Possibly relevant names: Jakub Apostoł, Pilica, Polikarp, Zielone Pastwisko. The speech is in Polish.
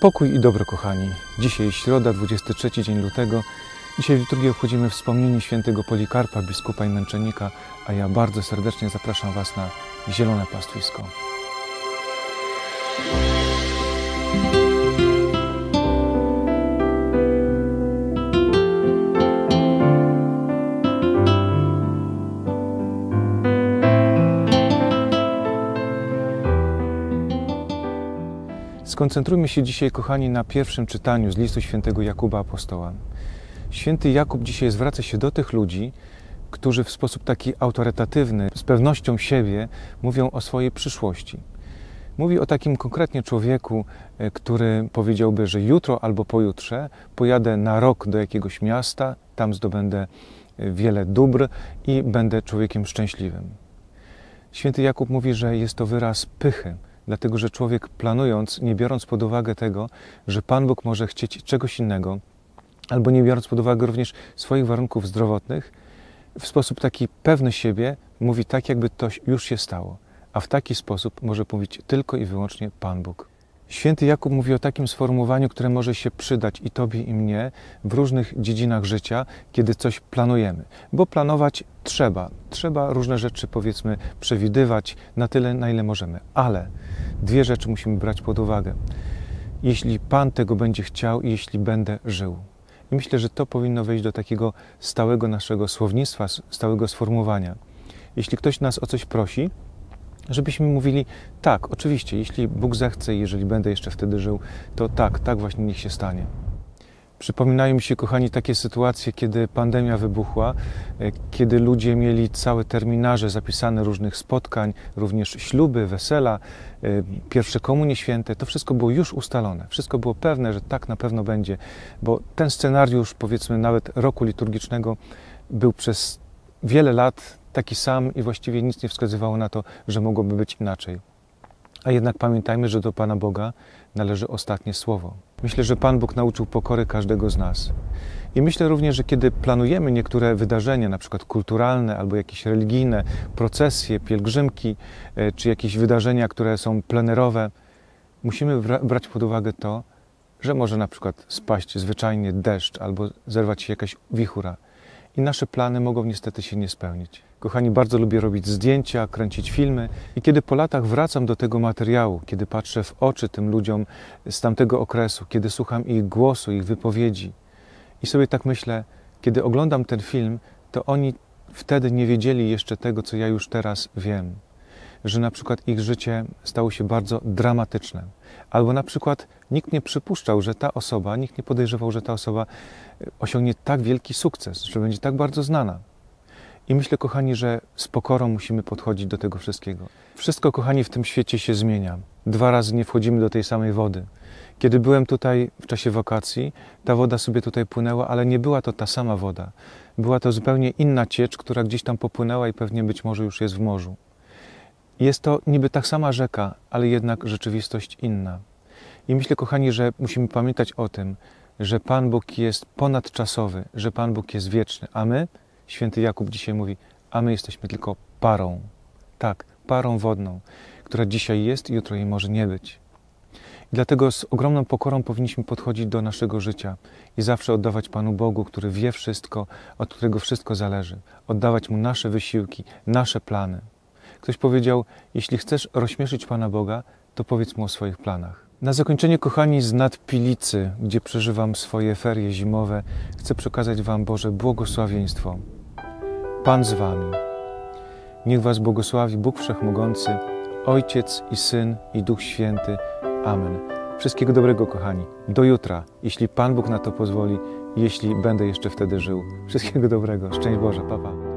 Pokój i dobro, kochani. Dzisiaj środa, 23 dzień lutego. Dzisiaj w liturgii obchodzimy wspomnienie świętego Polikarpa, biskupa i męczennika, a ja bardzo serdecznie zapraszam Was na Zielone Pastwisko. Skoncentrujmy się dzisiaj, kochani, na pierwszym czytaniu z listu świętego Jakuba Apostoła. Święty Jakub dzisiaj zwraca się do tych ludzi, którzy w sposób taki autorytatywny, z pewnością siebie, mówią o swojej przyszłości. Mówi o takim konkretnie człowieku, który powiedziałby, że jutro albo pojutrze pojadę na rok do jakiegoś miasta, tam zdobędę wiele dóbr i będę człowiekiem szczęśliwym. Święty Jakub mówi, że jest to wyraz pychy, dlatego że człowiek planując, nie biorąc pod uwagę tego, że Pan Bóg może chcieć czegoś innego, albo nie biorąc pod uwagę również swoich warunków zdrowotnych, w sposób taki pewny siebie mówi tak, jakby to już się stało. A w taki sposób może mówić tylko i wyłącznie Pan Bóg. Święty Jakub mówi o takim sformułowaniu, które może się przydać i Tobie, i mnie w różnych dziedzinach życia, kiedy coś planujemy. Bo planować trzeba. Trzeba różne rzeczy, powiedzmy, przewidywać na tyle, na ile możemy. Ale dwie rzeczy musimy brać pod uwagę. Jeśli Pan tego będzie chciał i jeśli będę żył. I myślę, że to powinno wejść do takiego stałego naszego słownictwa, stałego sformułowania. Jeśli ktoś nas o coś prosi, żebyśmy mówili, tak, oczywiście, jeśli Bóg zechce i jeżeli będę jeszcze wtedy żył, to tak właśnie niech się stanie. Przypominają mi się, kochani, takie sytuacje, kiedy pandemia wybuchła, kiedy ludzie mieli całe terminarze zapisane różnych spotkań, również śluby, wesela, pierwsze komunie święte. To wszystko było już ustalone, wszystko było pewne, że tak na pewno będzie, bo ten scenariusz, powiedzmy, nawet roku liturgicznego był przez wiele lat taki sam i właściwie nic nie wskazywało na to, że mogłoby być inaczej. A jednak pamiętajmy, że do Pana Boga należy ostatnie słowo. Myślę, że Pan Bóg nauczył pokory każdego z nas. I myślę również, że kiedy planujemy niektóre wydarzenia, na przykład kulturalne albo jakieś religijne, procesje, pielgrzymki, czy jakieś wydarzenia, które są plenerowe, musimy brać pod uwagę to, że może na przykład spaść zwyczajnie deszcz albo zerwać się jakaś wichura. I nasze plany mogą niestety się nie spełnić. Kochani, bardzo lubię robić zdjęcia, kręcić filmy i kiedy po latach wracam do tego materiału, kiedy patrzę w oczy tym ludziom z tamtego okresu, kiedy słucham ich głosu, ich wypowiedzi i sobie tak myślę, kiedy oglądam ten film, to oni wtedy nie wiedzieli jeszcze tego, co ja już teraz wiem, że na przykład ich życie stało się bardzo dramatyczne. Albo na przykład nikt nie przypuszczał, że ta osoba, nikt nie podejrzewał, że ta osoba osiągnie tak wielki sukces, że będzie tak bardzo znana. I myślę, kochani, że z pokorą musimy podchodzić do tego wszystkiego. Wszystko, kochani, w tym świecie się zmienia. Dwa razy nie wchodzimy do tej samej wody. Kiedy byłem tutaj w czasie wakacji, ta woda sobie tutaj płynęła, ale nie była to ta sama woda. Była to zupełnie inna ciecz, która gdzieś tam popłynęła i pewnie być może już jest w morzu. Jest to niby ta sama rzeka, ale jednak rzeczywistość inna. I myślę, kochani, że musimy pamiętać o tym, że Pan Bóg jest ponadczasowy, że Pan Bóg jest wieczny, a my, święty Jakub dzisiaj mówi, a my jesteśmy tylko parą. Tak, parą wodną, która dzisiaj jest i jutro jej może nie być. I dlatego z ogromną pokorą powinniśmy podchodzić do naszego życia i zawsze oddawać Panu Bogu, który wie wszystko, od którego wszystko zależy. Oddawać Mu nasze wysiłki, nasze plany. Ktoś powiedział, jeśli chcesz rozśmieszyć Pana Boga, to powiedz Mu o swoich planach. Na zakończenie, kochani, z nad Pilicy, gdzie przeżywam swoje ferie zimowe, chcę przekazać Wam Boże błogosławieństwo. Pan z Wami. Niech Was błogosławi Bóg Wszechmogący, Ojciec i Syn i Duch Święty. Amen. Wszystkiego dobrego, kochani. Do jutra, jeśli Pan Bóg na to pozwoli, jeśli będę jeszcze wtedy żył. Wszystkiego dobrego. Szczęść Boże. Pa, pa.